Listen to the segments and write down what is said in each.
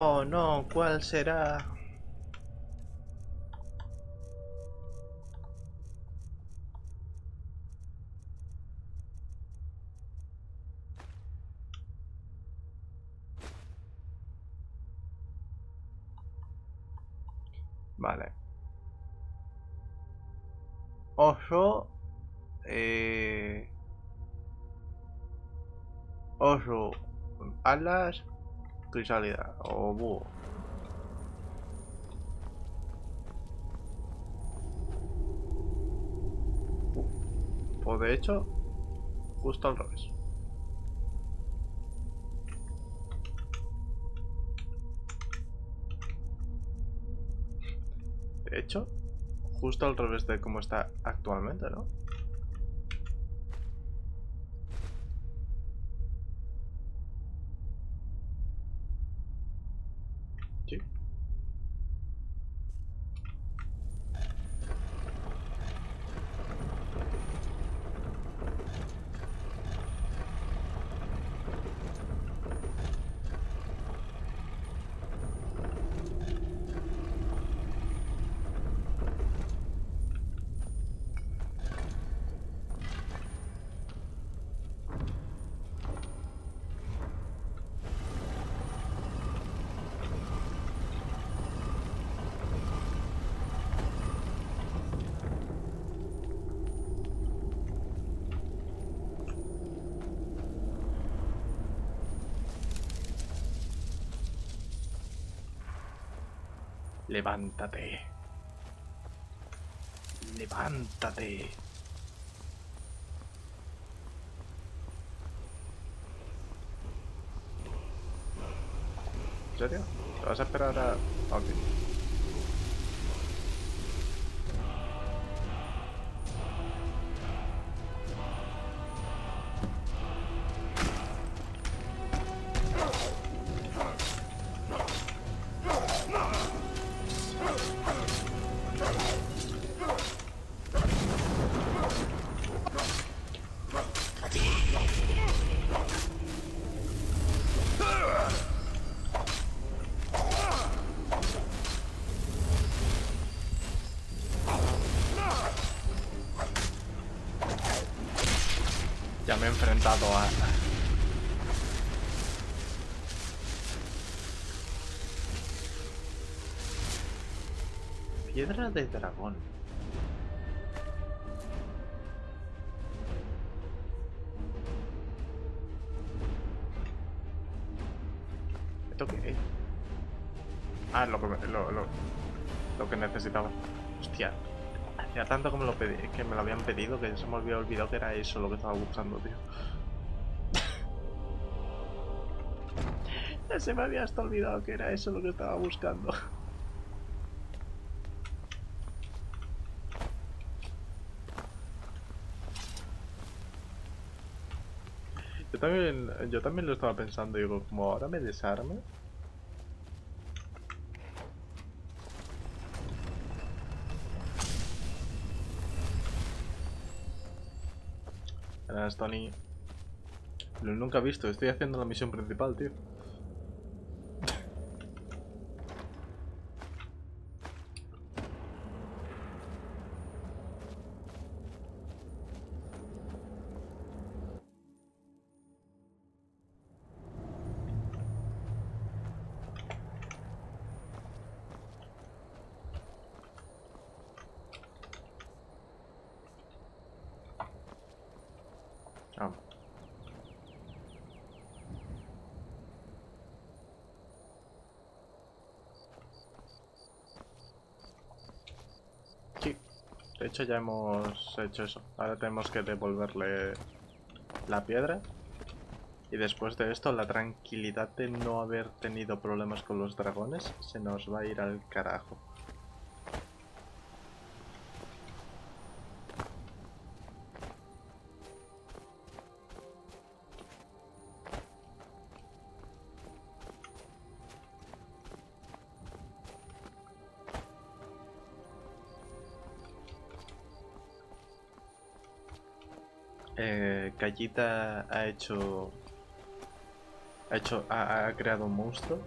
Oh no, ¿cuál será? Vale. O yo... oso, alas, crisálida o búho. Pues de hecho, justo al revés. De hecho, justo al revés de como está actualmente, ¿no? Sí. Levántate. Levántate. ¿En serio? ¿Te vas a esperar a...? Ok. Ya me he enfrentado a... Piedra de dragón. ¿Esto qué es? Ah, lo que necesitaba. Hostia. Hacía tanto como que me lo habían pedido que se me había olvidado que era eso lo que estaba buscando, tío. Ya se me había hasta olvidado que era eso lo que estaba buscando. Yo también lo estaba pensando, digo, como ahora me desarme. Stanley Lo nunca he visto, estoy haciendo la misión principal, tío. De hecho ya hemos hecho eso. Ahora tenemos que devolverle la piedra. Y después de esto, la tranquilidad de no haber tenido problemas con los dragones se nos va a ir al carajo. Callita ha creado un monstruo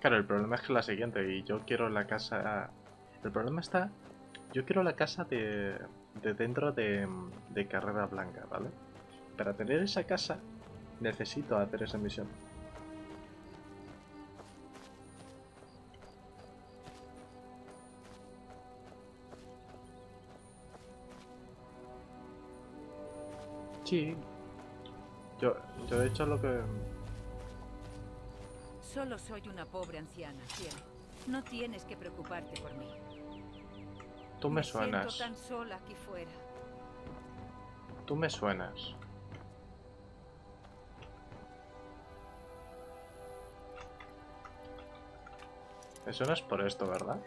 Claro, el problema es que es la siguiente, y yo quiero la casa... El problema está... Yo quiero la casa de dentro de Carrera Blanca, ¿vale? Para tener esa casa, necesito hacer esa misión. Sí. Yo he hecho lo que... Solo soy una pobre anciana, cielo. No tienes que preocuparte por mí. Tú me suenas. Me siento tan sola aquí fuera. Tú me suenas. Me suenas por esto, ¿verdad?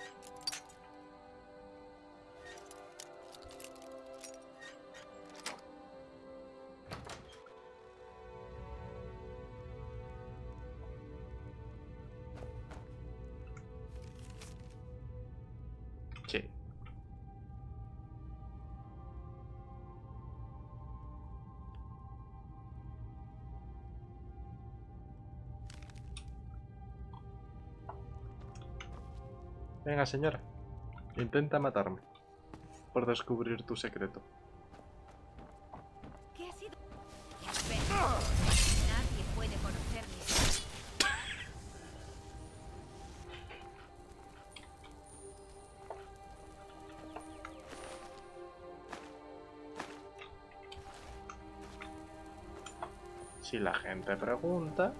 Venga, señora, intenta matarme por descubrir tu secreto. ¿Qué ha sido? Nadie puede conocer mi secreto. Si la gente pregunta...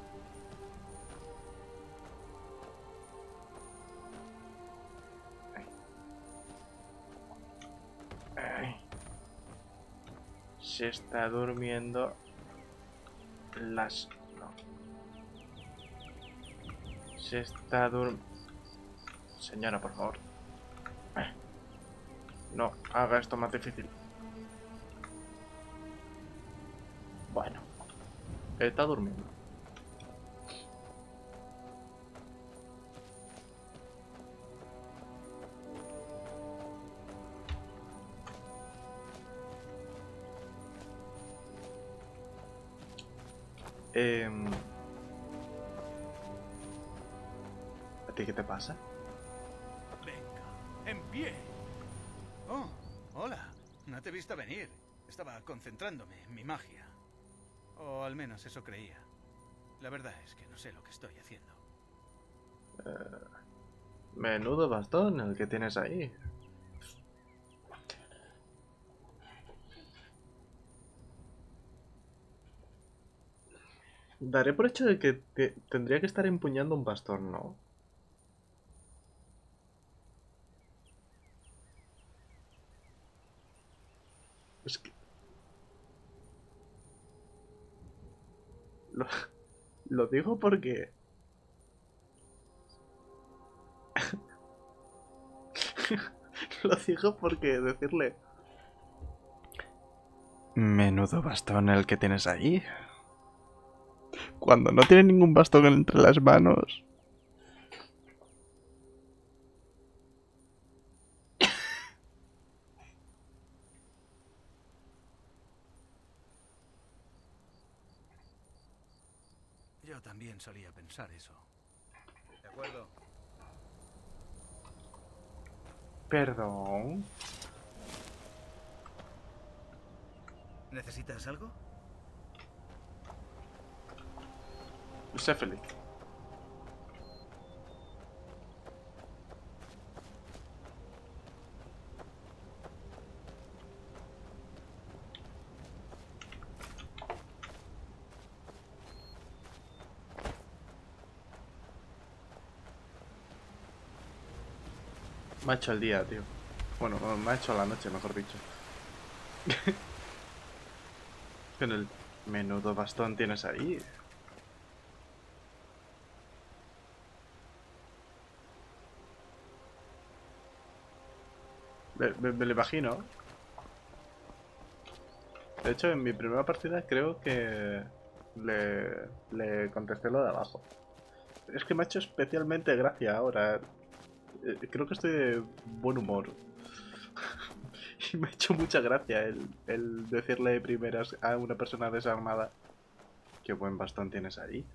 Se está durmiendo las... No. Se está durmiendo... Señora, por favor. No, haga esto más difícil. Bueno. Está durmiendo. ¿A ti qué te pasa? Venga, en pie. Oh, hola. No te he visto venir. Estaba concentrándome en mi magia. O al menos eso creía. La verdad es que no sé lo que estoy haciendo. Menudo bastón el que tienes ahí. Daré por hecho de que tendría que estar empuñando un bastón, ¿no? Es que... Lo digo porque... Lo digo porque decirle... Menudo bastón el que tienes allí. Cuando no tiene ningún bastón entre las manos. Yo también solía pensar eso. ¿De acuerdo? Perdón. ¿Necesitas algo? Ucefeli. Me ha hecho el día, tío. Bueno, me ha hecho la noche, mejor dicho. Con el menudo bastón tienes ahí. Me lo imagino. De hecho, en mi primera partida creo que le contesté lo de abajo. Es que me ha hecho especialmente gracia ahora. Creo que estoy de buen humor. Y me ha hecho mucha gracia el decirle de primeras a una persona desarmada: qué buen bastón tienes ahí.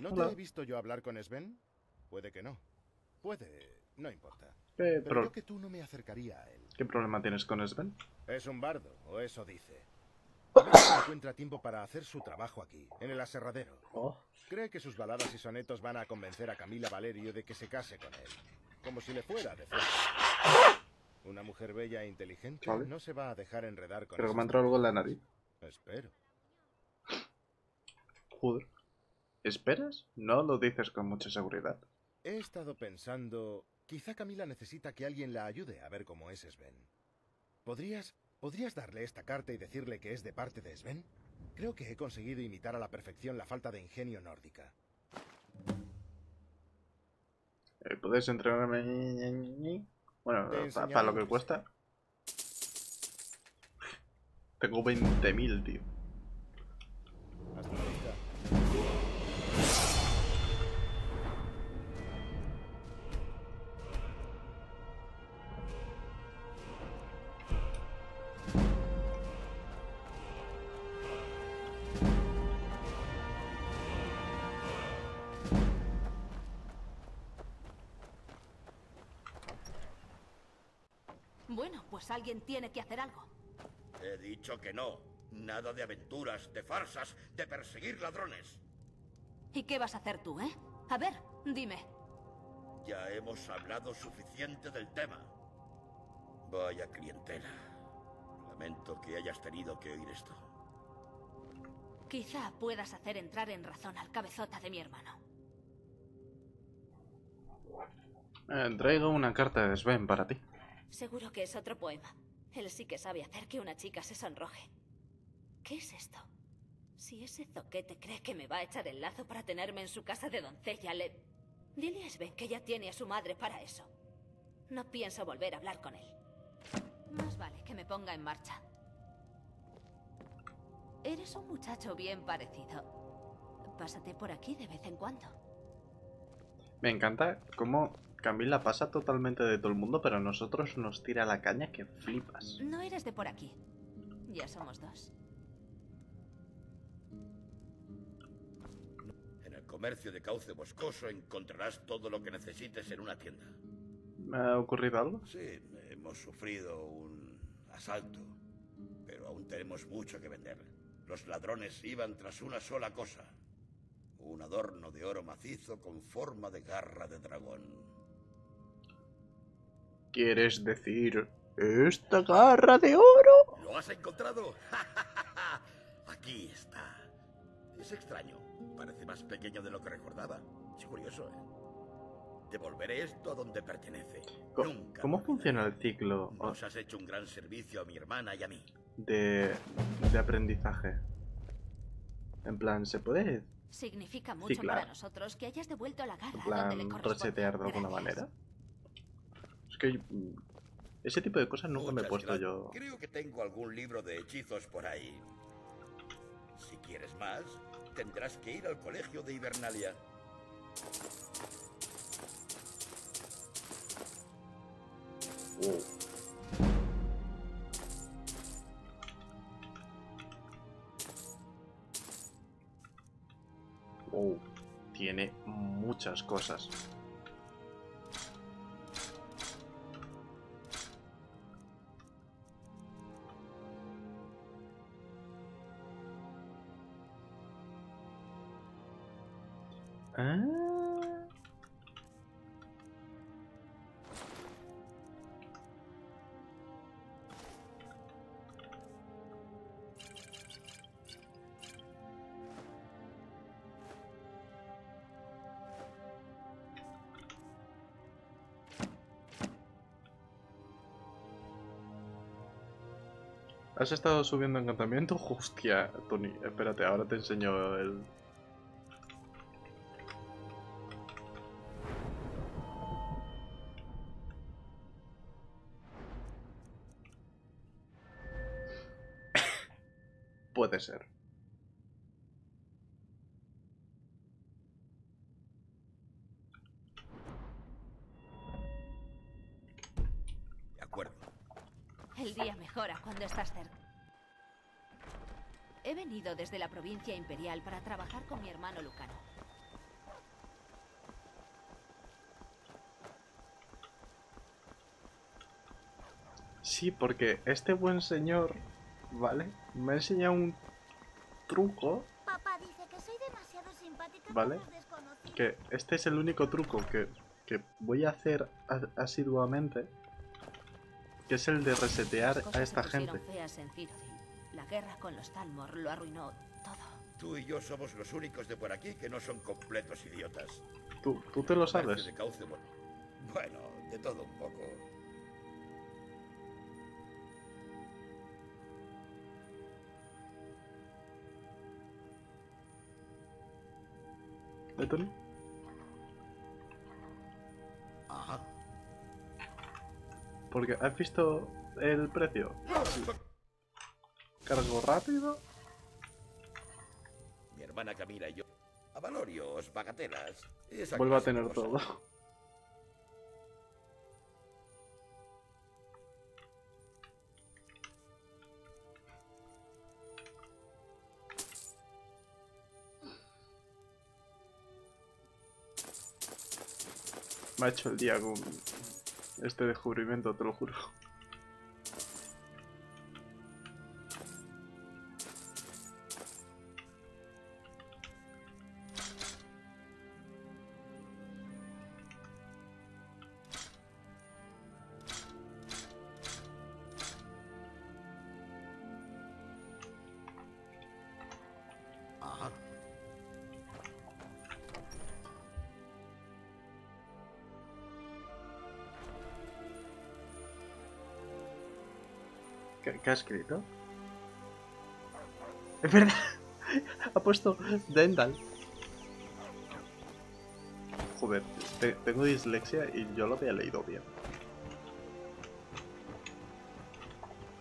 ¿No te he visto yo hablar con Sven? Puede que no. Puede, no importa. Pero creo que tú no me acercaría a él. ¿Qué problema tienes con Sven? Es un bardo, o eso dice. No se encuentra tiempo para hacer su trabajo aquí, en el aserradero. Cree que sus baladas y sonetos van a convencer a Camila Valerio de que se case con él. Como si le fuera de frente. Una mujer bella e inteligente no se va a dejar enredar con... Creo que me ha entrado algo en la nariz. Espero. Joder. ¿Esperas? No lo dices con mucha seguridad. He estado pensando... Quizá Camila necesita que alguien la ayude a ver cómo es Sven. ¿Podrías darle esta carta y decirle que es de parte de Sven? Creo que he conseguido imitar a la perfección la falta de ingenio nórdica. ¿Puedes entrenarme? Bueno, para lo que cuesta. Tengo 20.000, tío. Hasta ahorita. Bueno, pues alguien tiene que hacer algo. He dicho que no. Nada de aventuras, de farsas, de perseguir ladrones. ¿Y qué vas a hacer tú, eh? A ver, dime. Ya hemos hablado suficiente del tema. Vaya clientela. Lamento que hayas tenido que oír esto. Quizá puedas hacer entrar en razón al cabezota de mi hermano. Traigo una carta de Sven para ti. Seguro que es otro poema. Él sí que sabe hacer que una chica se sonroje. ¿Qué es esto? Si ese zoquete cree que me va a echar el lazo para tenerme en su casa de doncella, le... Dile a Sven que ya tiene a su madre para eso. No pienso volver a hablar con él. Más vale que me ponga en marcha. Eres un muchacho bien parecido. Pásate por aquí de vez en cuando. Me encanta cómo... Camila pasa totalmente de todo el mundo, pero a nosotros nos tira la caña que flipas. No eres de por aquí. Ya somos dos. En el comercio de Cauce Boscoso encontrarás todo lo que necesites en una tienda. ¿Me ha ocurrido algo? Sí, hemos sufrido un asalto, pero aún tenemos mucho que vender. Los ladrones iban tras una sola cosa. Un adorno de oro macizo con forma de garra de dragón. ¿Quieres decir esta garra de oro? ¿Lo has encontrado? Aquí está. Es extraño. Parece más pequeño de lo que recordaba. Es curioso, ¿eh? Devolveré esto a donde pertenece. ¿Cómo funciona el ciclo? Nos has hecho un gran servicio a mi hermana y a mí. De aprendizaje. En plan, ¿se puede? Significa mucho para nosotros que hayas devuelto la garra. En plan, donde le corresponde. Resetear de alguna manera. Que ese tipo de cosas nunca me he puesto yo. Creo que tengo algún libro de hechizos por ahí. Si quieres más, tendrás que ir al colegio de Ibernalia. Tiene muchas cosas. ¿Has estado subiendo encantamiento? Hostia, Tony, espérate, ahora te enseño el... Puede ser. De acuerdo. El día mejora cuando estás cerca. He venido desde la provincia imperial para trabajar con mi hermano Lucano. sí, porque este buen señor, ¿vale? Me ha enseñado un truco. Papá dice que soy demasiado simpática, ¿vale? Que este es el único truco que voy a hacer asiduamente, que es el de resetear a esta gente. La guerra con los Talmor lo arruinó todo. Tú y yo somos los únicos de por aquí que no son completos idiotas. Tú te lo sabes. Bueno, de todo un poco. ¿Detón? Ajá. Porque has visto el precio. Cargo rápido. Mi hermana Camila y yo. A valorios, bagatelas. Vuelvo a tener todo. Me ha hecho el día con este descubrimiento, te lo juro. ¿Qué ha escrito? Es verdad, ha puesto dental. Joder, tengo dislexia y yo lo había leído bien.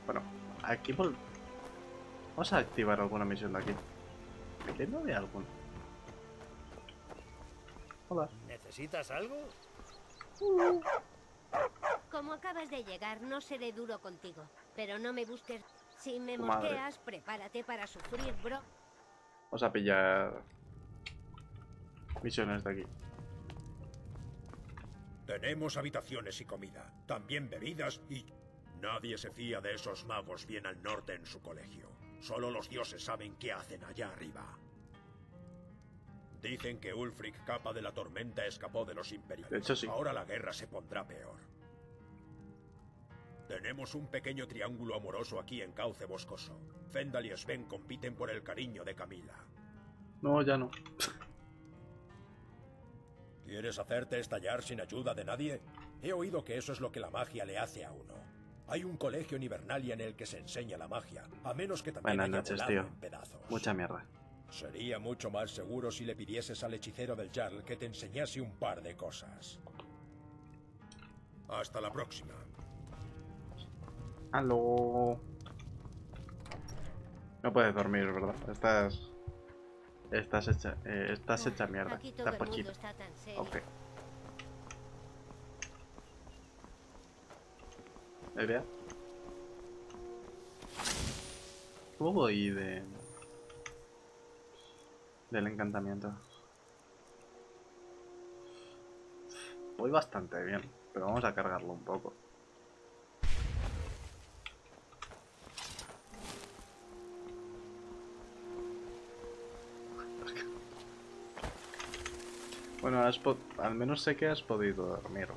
Bueno, aquí vamos a activar alguna misión de aquí. ¿Qué no de alguna? Hola. ¿Necesitas algo? Como acabas de llegar, no seré duro contigo. Pero no me busques. Si me mosqueas, prepárate para sufrir, bro. Vamos a pillar misiones de aquí. Tenemos habitaciones y comida, también bebidas y... Nadie se fía de esos magos bien al norte en su colegio. Solo los dioses saben qué hacen allá arriba. Dicen que Ulfric Capa de la Tormenta escapó de los imperiales. De hecho, sí. Ahora la guerra se pondrá peor. Tenemos un pequeño triángulo amoroso aquí en Cauce Boscoso. Fendal y Sven compiten por el cariño de Camila. No, ya no. ¿Quieres hacerte estallar sin ayuda de nadie? He oído que eso es lo que la magia le hace a uno. Hay un colegio en Ibernalia en el que se enseña la magia, a menos que también haya volado en pedazos. Mucha mierda. Sería mucho más seguro si le pidieses al hechicero del Jarl que te enseñase un par de cosas. Hasta la próxima. Aló. No puedes dormir, ¿verdad? Estás hecha mierda. Estás pochita. Ok. ¿Idea? ¿Cómo voy del encantamiento? Voy bastante bien, pero vamos a cargarlo un poco. Bueno, al menos sé que has podido dormir.